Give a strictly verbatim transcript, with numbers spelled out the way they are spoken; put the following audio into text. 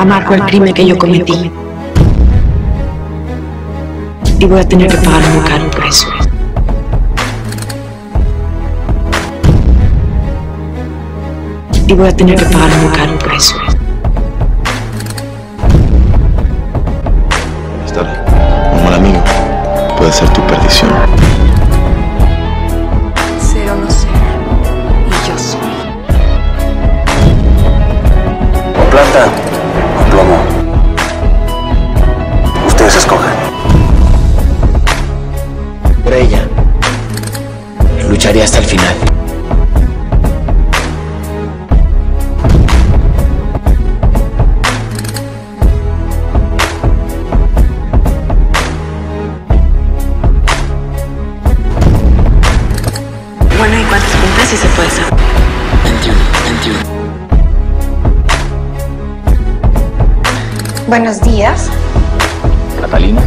amargo el crimen que yo cometí. Y voy a tener que pagar muy caro por eso. Y voy a tener que pagar muy caro por eso. Estar un mal amigo puede ser tu perdición. Ser o no ser, y yo soy. ¿Con plata o plomo? Ustedes escogen. Por ella, lucharé hasta el final. Bueno, ¿y cuántas cumples si se puede saber? veintiuno, veintiuno. Buenos días. Catalina.